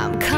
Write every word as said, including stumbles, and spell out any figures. I'm coming.